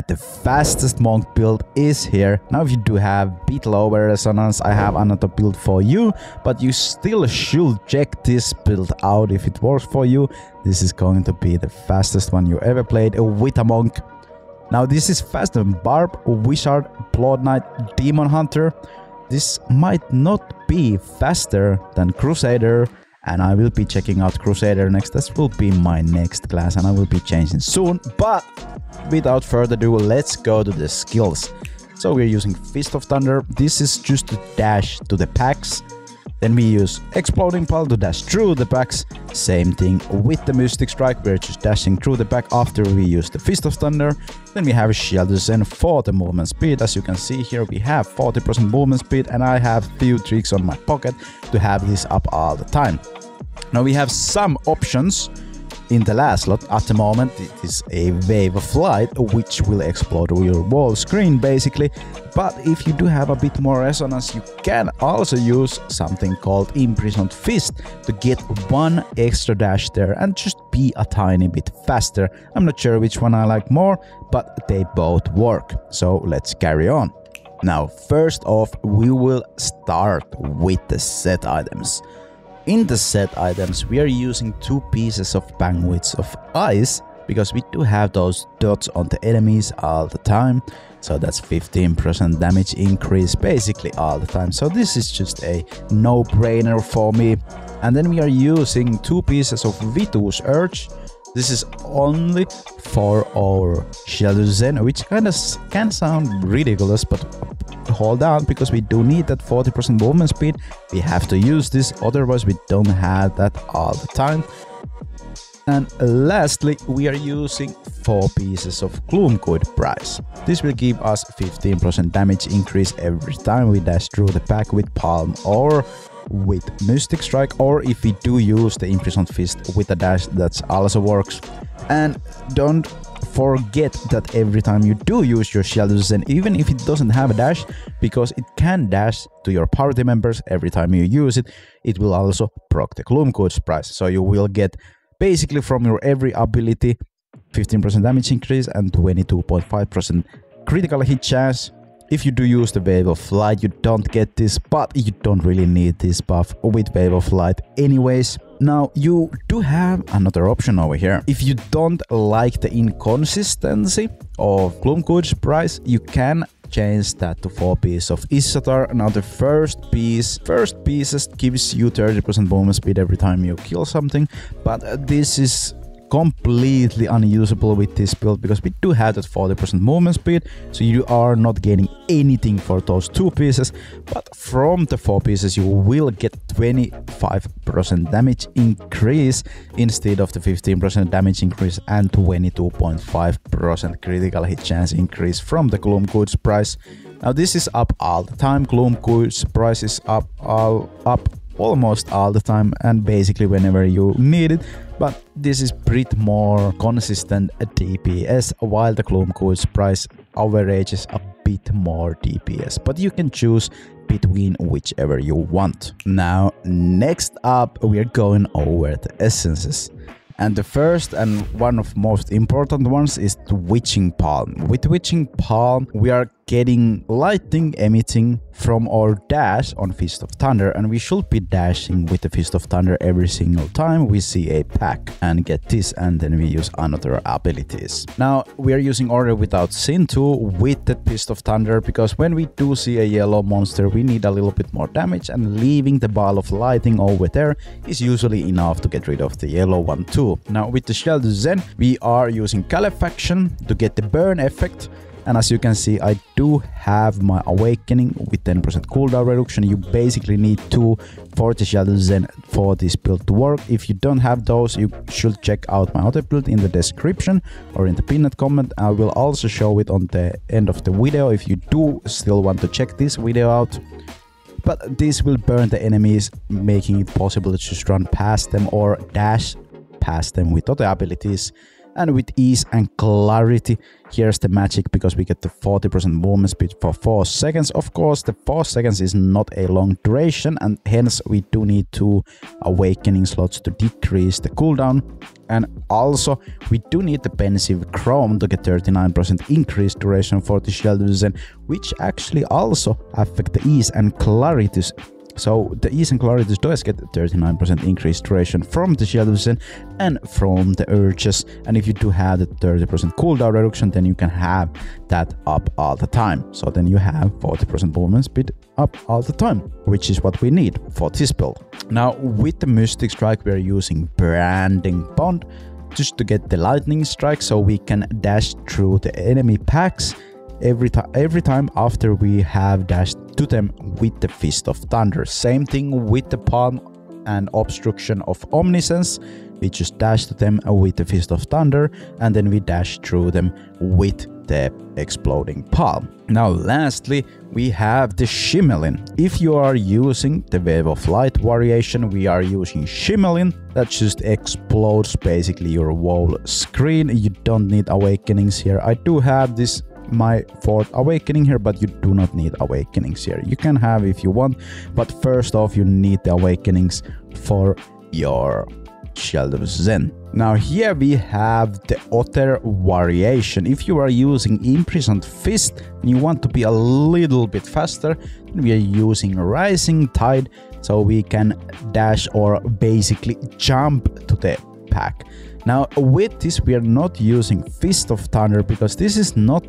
that the fastest monk build is here. Now if you do have Beetle Over Resonance, I have another build for you, but you still should check this build out if it works for you. This is going to be the fastest one you ever played with a monk. Now this is faster than Barb, Wizard, Bloodknight, Demon Hunter. This might not be faster than Crusader, and I will be checking out Crusader next. This will be my next class and I will be changing soon, but without further ado, let's go to the skills. So we're using Fist of Thunder. This is just to dash to the packs. Then we use Exploding Pile to dash through the packs. Same thing with the Mystic Strike, we're just dashing through the pack after we use the Fist of Thunder. Then we have Shield Descend for the movement speed. As you can see here, we have 40% movement speed, and I have few tricks on my pocket to have this up all the time. Now we have some options in the last slot. At the moment it is a Wave of Light, which will explode your wall screen basically, but if you do have a bit more resonance, you can also use something called Imprisoned Fist to get one extra dash there and just be a tiny bit faster. I'm not sure which one I like more, but they both work, so let's carry on. Now first off, we will start with the set items. In the set items, we are using 2 pieces of Bandwidth of Ice, because we do have those dots on the enemies all the time. So that's 15% damage increase basically all the time. So this is just a no-brainer for me. And then we are using 2 pieces of Vito's Urge. This is only for our Shell Zen, which kind of can sound ridiculous, but hold on, because we do need that 40% movement speed. We have to use this, otherwise we don't have that all the time. And lastly, we are using 4 pieces of Gloomcoat's Price. This will give us 15% damage increase every time we dash through the pack with Palm or with Mystic Strike, or if we do use the Imprisoned Fist with a dash, that also works. And don't forget that every time you do use your Shield Descend, even if it doesn't have a dash, because it can dash to your party members every time you use it, it will also proc the Glumkuj's Price. So you will get basically from your every ability 15% damage increase and 22.5% critical hit chance. If you do use the Wave of Light, you don't get this, but you don't really need this buff with Wave of Light anyways. Now you do have another option over here. If you don't like the inconsistency of Glumkuj's Price, you can change that to 4 pieces of Ishtar. Now the first pieces gives you 30% movement speed every time you kill something, but this is completely unusable with this build, because we do have that 40% movement speed, so you are not gaining anything for those 2 pieces. But from the 4 pieces you will get 25% damage increase instead of the 15% damage increase and 22.5% critical hit chance increase from the Gloomcoat's Price. Now this is up all the time. Gloomcoat's Price is up almost all the time and basically whenever you need it, but this is pretty more consistent DPS, while the Gloomcoat's Price averages a bit more DPS, but you can choose between whichever you want. Now next up we are going over the essences, and the first and one of most important ones is Twitching Palm. With Twitching Palm we are getting lightning emitting from our dash on Fist of Thunder, and we should be dashing with the Fist of Thunder every single time we see a pack and get this, and then we use another abilities. Now we are using Order Without Sin too with the Fist of Thunder, because when we do see a yellow monster we need a little bit more damage, and leaving the ball of lightning over there is usually enough to get rid of the yellow one too. Now with the Shell Zen we are using Calefaction to get the burn effect. And as you can see, I do have my Awakening with 10% cooldown reduction. You basically need 2 Fortis Shadows Zen for this build to work. If you don't have those, you should check out my other build in the description or in the pinned comment. I will also show it on the end of the video if you do still want to check this video out. But this will burn the enemies, making it possible to just run past them or dash past them with other abilities. And with Ease and Clarity, here's the magic, because we get the 40% movement speed for 4 seconds. Of course, the 4 seconds is not a long duration, and hence we do need 2 awakening slots to decrease the cooldown. And also, we do need the pensive chrome to get 39% increased duration for the Shield Descend, which actually also affect the Ease and Clarities. So the Ease and Clarity does get 39% increased duration from the Shield Descend and from the Urges, and if you do have the 30% cooldown reduction, then you can have that up all the time. So then you have 40% movement speed up all the time, which is what we need for this build. Now with the Mystic Strike, we are using Branding Bond just to get the Lightning Strike, so we can dash through the enemy packs every time after we have dashed to them with the Fist of Thunder. Same thing with the Palm and Obstruction of Omniscience. We just dash to them with the Fist of Thunder, and then we dash through them with the Exploding Palm. Now lastly, we have the Shimelin. If you are using the Wave of Light variation, we are using Shimelin. That just explodes basically your whole screen. You don't need awakenings here. I do have this my 4th awakening here, but you do not need awakenings here. You can have if you want, but first off you need the awakenings for your Shell Zen. Now here we have the Otter variation. If you are using Imprisoned Fist and you want to be a little bit faster, then we are using Rising Tide, so we can dash or basically jump to the pack. Now with this, we are not using Fist of Thunder, because this is not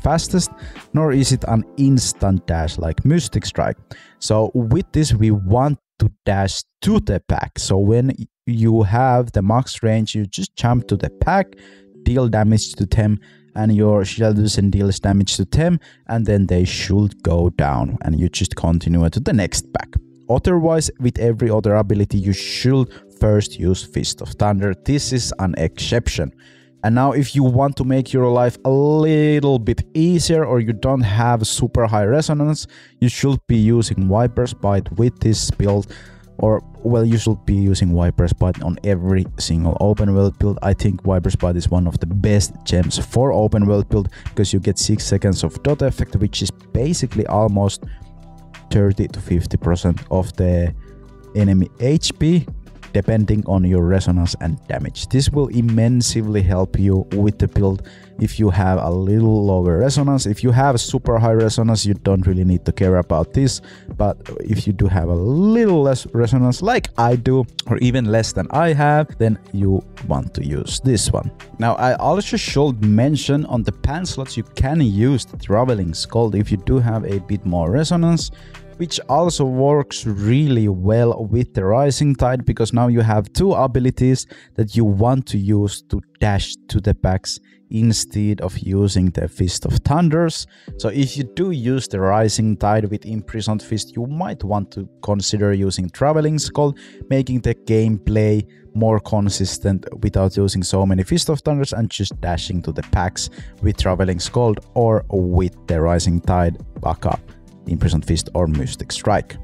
fastest, nor is it an instant dash like Mystic Strike. So with this, we want to dash to the pack. So when you have the max range, you just jump to the pack, deal damage to them, and your Shield Descend deals damage to them, and then they should go down, and you just continue to the next pack. Otherwise, with every other ability, you should first use Fist of Thunder. This is an exception. And now if you want to make your life a little bit easier, or you don't have super high resonance, you should be using Wiper's Bite with this build. Or, well, you should be using Wiper's Bite on every single open world build. I think Wiper's Bite is one of the best gems for open world build, because you get 6 seconds of dot effect, which is basically almost 30 to 50% of the enemy HP, depending on your resonance and damage. This will immensely help you with the build if you have a little lower resonance. If you have super high resonance, you don't really need to care about this, but if you do have a little less resonance like I do, or even less than I have, then you want to use this one. Now I also should mention, on the pan slots you can use the Traveling Scald if you do have a bit more resonance, which also works really well with the Rising Tide, because now you have 2 abilities that you want to use to dash to the packs instead of using the Fist of Thunders. So if you do use the Rising Tide with Imprisoned Fist, you might want to consider using Traveling Scald, making the gameplay more consistent without using so many Fist of Thunders, and just dashing to the packs with Traveling Scald or with the Rising Tide backup, Imprisoned Fist or Mystic Strike.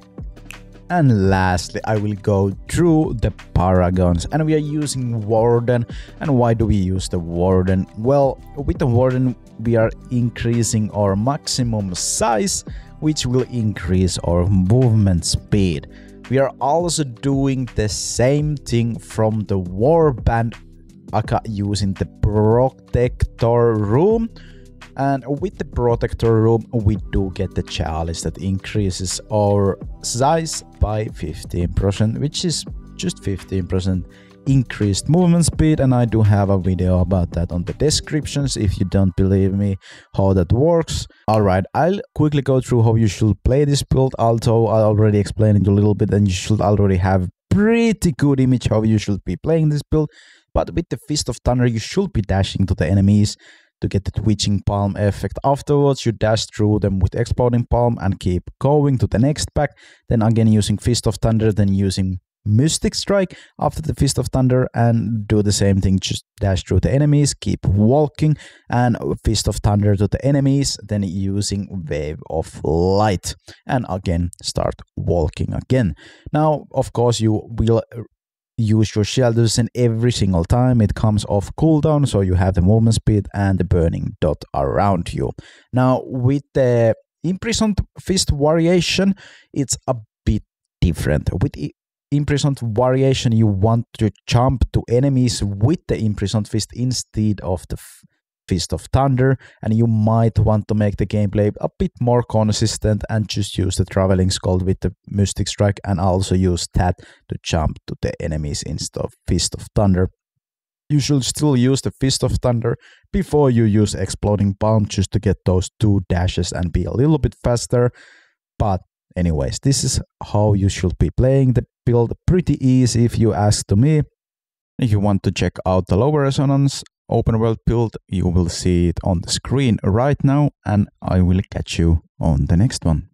And lastly, I will go through the Paragons, and we are using Warden. And why do we use the Warden? Well, with the Warden we are increasing our maximum size, which will increase our movement speed. We are also doing the same thing from the Warband aka using the Protector Room. And with the Protector Room, we do get the chalice that increases our size by 15%, which is just 15% increased movement speed. And I do have a video about that on the descriptions if you don't believe me how that works. Alright, I'll quickly go through how you should play this build, although I already explained it a little bit, and you should already have pretty good image how you should be playing this build. But with the Fist of Thunder, you should be dashing to the enemies to get the Twitching Palm effect. Afterwards, you dash through them with Exploding Palm and keep going to the next pack. Then again using Fist of Thunder, then using Mystic Strike after the Fist of Thunder, and do the same thing, just dash through the enemies, keep walking, and Fist of Thunder to the enemies, then using Wave of Light, and again start walking again. Now, of course, you will use your Shell Descend every single time it comes off cooldown, so you have the movement speed and the burning dot around you. Now with the Imprisoned Fist variation, it's a bit different. With Imprisoned variation, you want to jump to enemies with the Imprisoned Fist instead of the Fist of Thunder, and you might want to make the gameplay a bit more consistent and just use the Traveling Scald with the Mystic Strike, and also use that to jump to the enemies instead of Fist of Thunder. You should still use the Fist of Thunder before you use Exploding Palm, just to get those two dashes and be a little bit faster. But anyways, this is how you should be playing the build. Pretty easy if you ask to me. If you want to check out the lower resonance open world build, you will see it on the screen right now, and I will catch you on the next one.